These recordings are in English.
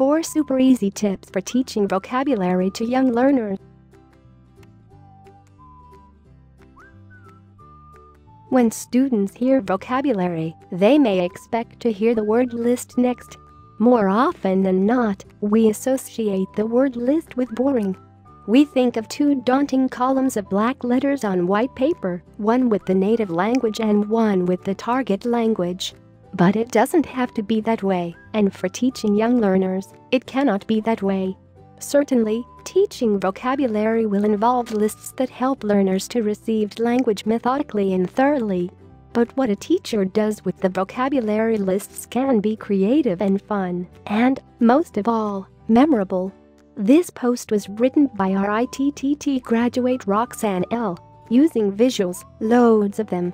4 super easy tips for teaching vocabulary to young learners. When students hear vocabulary, they may expect to hear the word list next. More often than not, we associate the word list with boring. We think of two daunting columns of black letters on white paper, one with the native language and one with the target language. But it doesn't have to be that way, and for teaching young learners, it cannot be that way. Certainly, teaching vocabulary will involve lists that help learners to receive language methodically and thoroughly. But what a teacher does with the vocabulary lists can be creative and fun, and, most of all, memorable. This post was written by our ITTT graduate Roxanne L., using visuals, loads of them.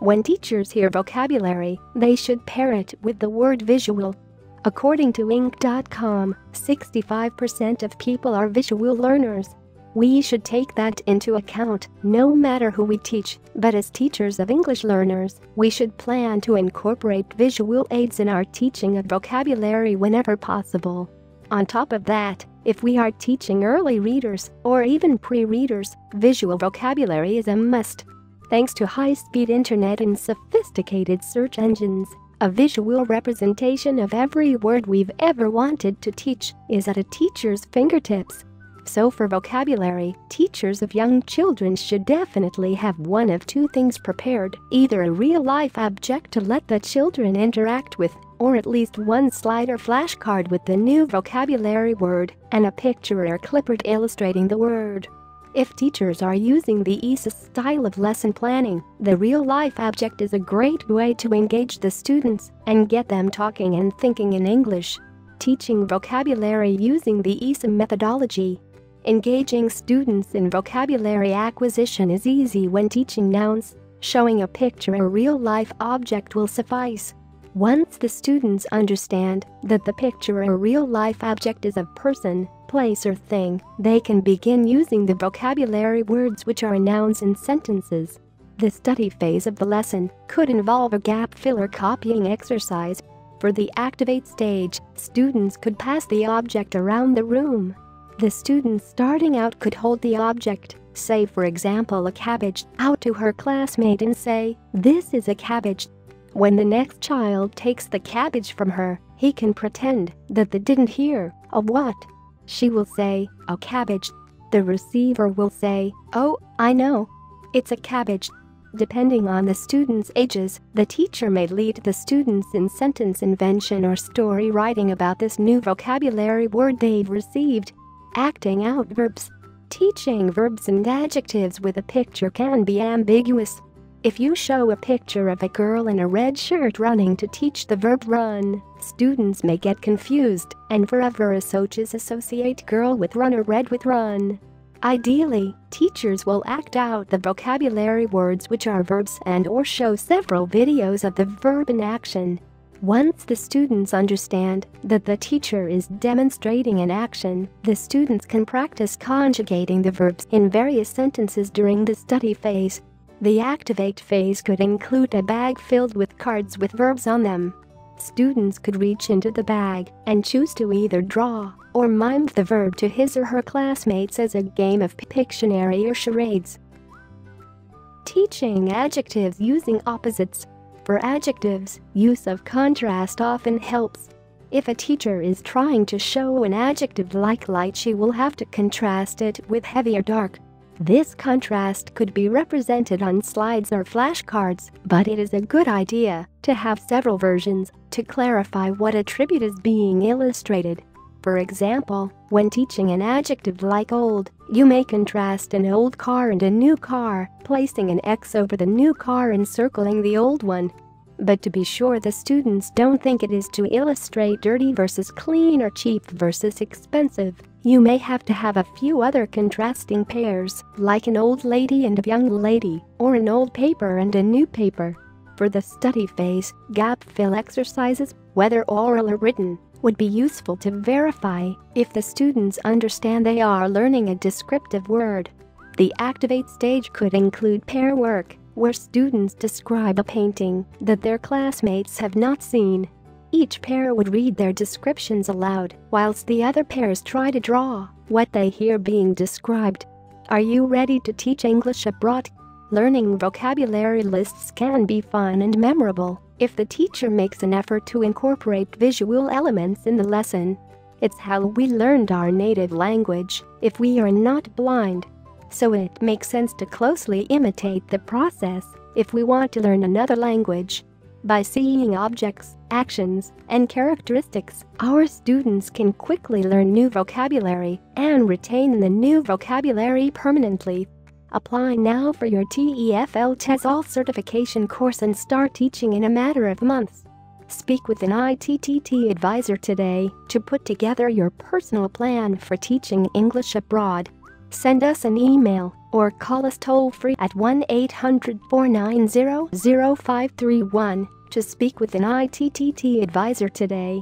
When teachers hear vocabulary, they should pair it with the word visual. According to Inc.com, 65% of people are visual learners. We should take that into account, no matter who we teach, but as teachers of English learners, we should plan to incorporate visual aids in our teaching of vocabulary whenever possible. On top of that, if we are teaching early readers or even pre-readers, visual vocabulary is a must. Thanks to high-speed internet and sophisticated search engines, a visual representation of every word we've ever wanted to teach is at a teacher's fingertips. So for vocabulary, teachers of young children should definitely have one of two things prepared, either a real-life object to let the children interact with, or at least one slide or flashcard with the new vocabulary word, and a picture or clipboard illustrating the word. If teachers are using the ESA style of lesson planning, the real-life object is a great way to engage the students and get them talking and thinking in English. Teaching vocabulary using the ESA methodology. Engaging students in vocabulary acquisition is easy when teaching nouns. Showing a picture or real-life object will suffice. Once the students understand that the picture or real-life object is a person, place or thing, they can begin using the vocabulary words which are nouns in sentences. The study phase of the lesson could involve a gap filler copying exercise. For the activate stage, students could pass the object around the room. The students starting out could hold the object, say for example a cabbage, out to her classmate and say, "This is a cabbage." When the next child takes the cabbage from her, he can pretend that they didn't hear, "A what?" She will say, "A cabbage." The receiver will say, "Oh, I know. It's a cabbage." Depending on the students' ages, the teacher may lead the students in sentence invention or story writing about this new vocabulary word they've received. Acting out verbs. Teaching verbs and adjectives with a picture can be ambiguous. If you show a picture of a girl in a red shirt running to teach the verb run, students may get confused and forever associate girl with run or red with run. Ideally, teachers will act out the vocabulary words which are verbs and/or show several videos of the verb in action. Once the students understand that the teacher is demonstrating an action, the students can practice conjugating the verbs in various sentences during the study phase. The activate phase could include a bag filled with cards with verbs on them. Students could reach into the bag and choose to either draw or mime the verb to his or her classmates as a game of Pictionary or charades. Teaching adjectives using opposites. For adjectives, use of contrast often helps. If a teacher is trying to show an adjective like light, she will have to contrast it with heavy or dark. This contrast could be represented on slides or flashcards, but it is a good idea to have several versions to clarify what attribute is being illustrated. For example, when teaching an adjective like old, you may contrast an old car and a new car, placing an X over the new car and circling the old one. But to be sure the students don't think it is to illustrate dirty versus clean or cheap versus expensive, you may have to have a few other contrasting pairs, like an old lady and a young lady, or an old paper and a new paper. For the study phase, gap-fill exercises, whether oral or written, would be useful to verify if the students understand they are learning a descriptive word. The activate stage could include pair work, where students describe a painting that their classmates have not seen. Each pair would read their descriptions aloud, whilst the other pairs try to draw what they hear being described. Are you ready to teach English abroad? Learning vocabulary lists can be fun and memorable if the teacher makes an effort to incorporate visual elements in the lesson. It's how we learned our native language if we are not blind. So it makes sense to closely imitate the process if we want to learn another language. By seeing objects, actions, and characteristics, our students can quickly learn new vocabulary and retain the new vocabulary permanently. Apply now for your TEFL TESOL certification course and start teaching in a matter of months. Speak with an ITTT advisor today to put together your personal plan for teaching English abroad. Send us an email or call us toll-free at 1-800-490-0531 to speak with an ITTT advisor today.